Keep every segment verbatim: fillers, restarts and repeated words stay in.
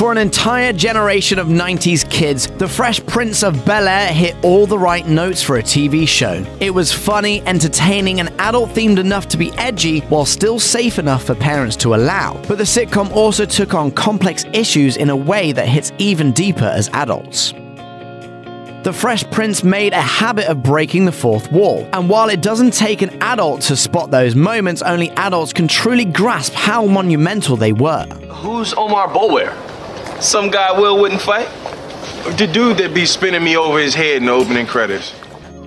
For an entire generation of nineties kids, the Fresh Prince of Bel-Air hit all the right notes for a T V show. It was funny, entertaining, and adult-themed enough to be edgy, while still safe enough for parents to allow. But the sitcom also took on complex issues in a way that hits even deeper as adults. The Fresh Prince made a habit of breaking the fourth wall, and while it doesn't take an adult to spot those moments, only adults can truly grasp how monumental they were. Who's Omar Boulware? Some guy Will wouldn't fight? The dude that be spinning me over his head in the opening credits.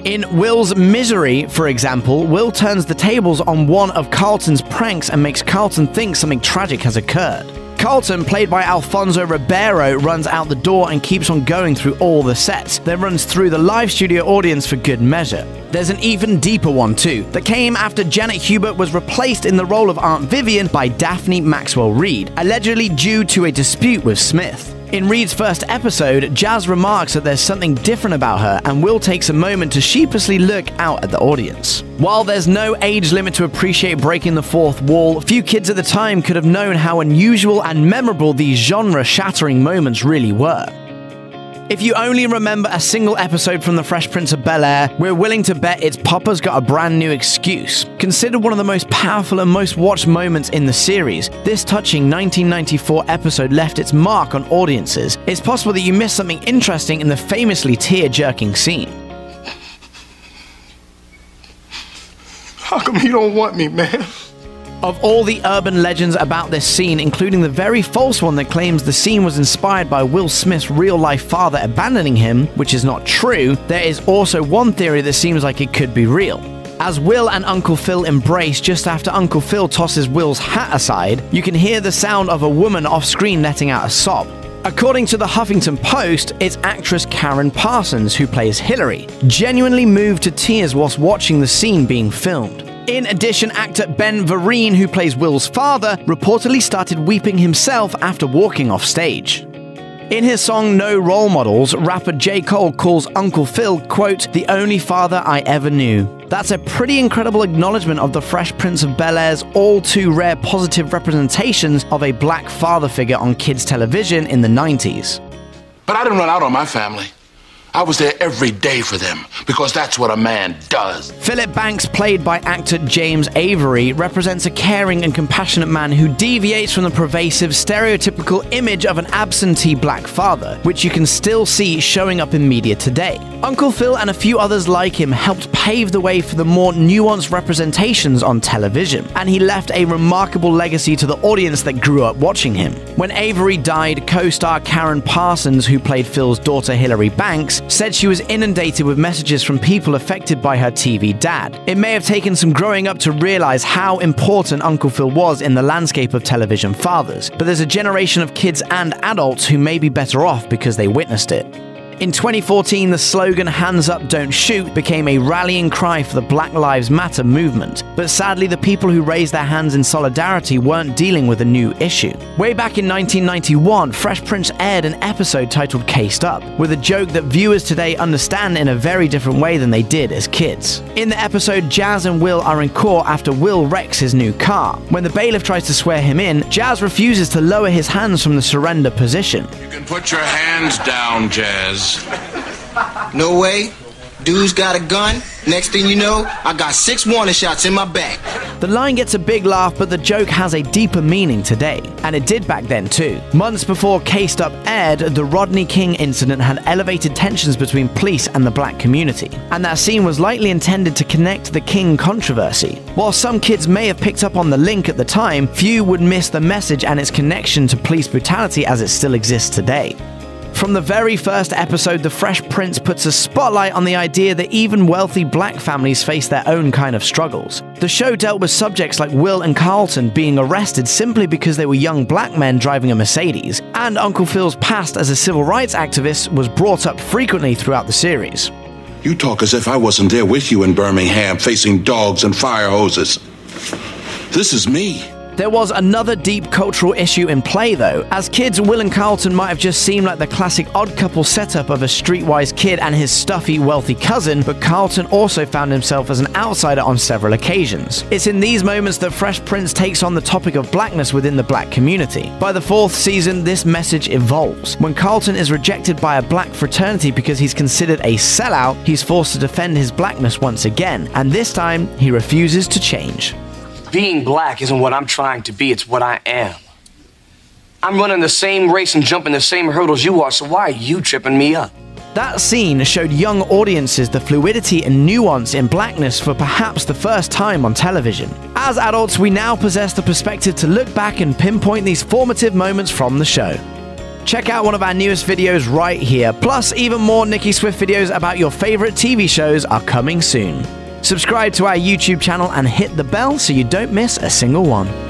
In Will's Misery, for example, Will turns the tables on one of Carlton's pranks and makes Carlton think something tragic has occurred. Carlton, played by Alfonso Ribeiro, runs out the door and keeps on going through all the sets, then runs through the live studio audience for good measure. There's an even deeper one too, that came after Janet Hubert was replaced in the role of Aunt Vivian by Daphne Maxwell Reid, allegedly due to a dispute with Smith. In Reid's first episode, Jazz remarks that there's something different about her, and Will takes a moment to sheepishly look out at the audience. While there's no age limit to appreciate breaking the fourth wall, few kids at the time could have known how unusual and memorable these genre-shattering moments really were. If you only remember a single episode from The Fresh Prince of Bel-Air, we're willing to bet it's Papa's Got a Brand New Excuse. Considered one of the most powerful and most watched moments in the series, this touching nineteen ninety-four episode left its mark on audiences. It's possible that you missed something interesting in the famously tear-jerking scene. How come you don't want me, man? Of all the urban legends about this scene, including the very false one that claims the scene was inspired by Will Smith's real-life father abandoning him, which is not true, there is also one theory that seems like it could be real. As Will and Uncle Phil embrace just after Uncle Phil tosses Will's hat aside, you can hear the sound of a woman off-screen letting out a sob. According to the Huffington Post, it's actress Karyn Parsons, who plays Hillary, genuinely moved to tears whilst watching the scene being filmed. In addition, actor Ben Vereen, who plays Will's father, reportedly started weeping himself after walking off stage. In his song No Role Models, rapper J. Cole calls Uncle Phil, quote, "the only father I ever knew." That's a pretty incredible acknowledgement of the Fresh Prince of Bel-Air's all-too-rare positive representations of a black father figure on kids' television in the nineties. But I didn't run out on my family. I was there every day for them, because that's what a man does. Philip Banks, played by actor James Avery, represents a caring and compassionate man who deviates from the pervasive, stereotypical image of an absentee black father, which you can still see showing up in media today. Uncle Phil and a few others like him helped pave the way for the more nuanced representations on television, and he left a remarkable legacy to the audience that grew up watching him. When Avery died, co-star Karyn Parsons, who played Phil's daughter Hillary Banks, said she was inundated with messages from people affected by her T V dad. It may have taken some growing up to realize how important Uncle Phil was in the landscape of television fathers, but there's a generation of kids and adults who may be better off because they witnessed it. In twenty fourteen, the slogan "Hands Up Don't Shoot" became a rallying cry for the Black Lives Matter movement, but sadly the people who raised their hands in solidarity weren't dealing with a new issue. Way back in nineteen ninety-one, Fresh Prince aired an episode titled Cased Up, with a joke that viewers today understand in a very different way than they did as kids. In the episode, Jazz and Will are in court after Will wrecks his new car. When the bailiff tries to swear him in, Jazz refuses to lower his hands from the surrender position. You can put your hands down, Jazz. No way. Dude's got a gun. Next thing you know, I got six warning shots in my back. The line gets a big laugh, but the joke has a deeper meaning today. And it did back then too. Months before Cased Up aired, the Rodney King incident had elevated tensions between police and the black community. And that scene was likely intended to connect the King controversy. While some kids may have picked up on the link at the time, few would miss the message and its connection to police brutality as it still exists today. From the very first episode, The Fresh Prince puts a spotlight on the idea that even wealthy black families face their own kind of struggles. The show dealt with subjects like Will and Carlton being arrested simply because they were young black men driving a Mercedes, and Uncle Phil's past as a civil rights activist was brought up frequently throughout the series. You talk as if I wasn't there with you in Birmingham, facing dogs and fire hoses. This is me. There was another deep cultural issue in play though, as kids Will and Carlton might have just seemed like the classic odd couple setup of a streetwise kid and his stuffy, wealthy cousin, but Carlton also found himself as an outsider on several occasions. It's in these moments that Fresh Prince takes on the topic of blackness within the black community. By the fourth season, this message evolves. When Carlton is rejected by a black fraternity because he's considered a sellout, he's forced to defend his blackness once again, and this time, he refuses to change. Being black isn't what I'm trying to be, it's what I am. I'm running the same race and jumping the same hurdles you are, so why are you tripping me up? That scene showed young audiences the fluidity and nuance in blackness for perhaps the first time on television. As adults, we now possess the perspective to look back and pinpoint these formative moments from the show. Check out one of our newest videos right here. Plus, even more Nicki Swift videos about your favorite T V shows are coming soon. Subscribe to our YouTube channel and hit the bell so you don't miss a single one.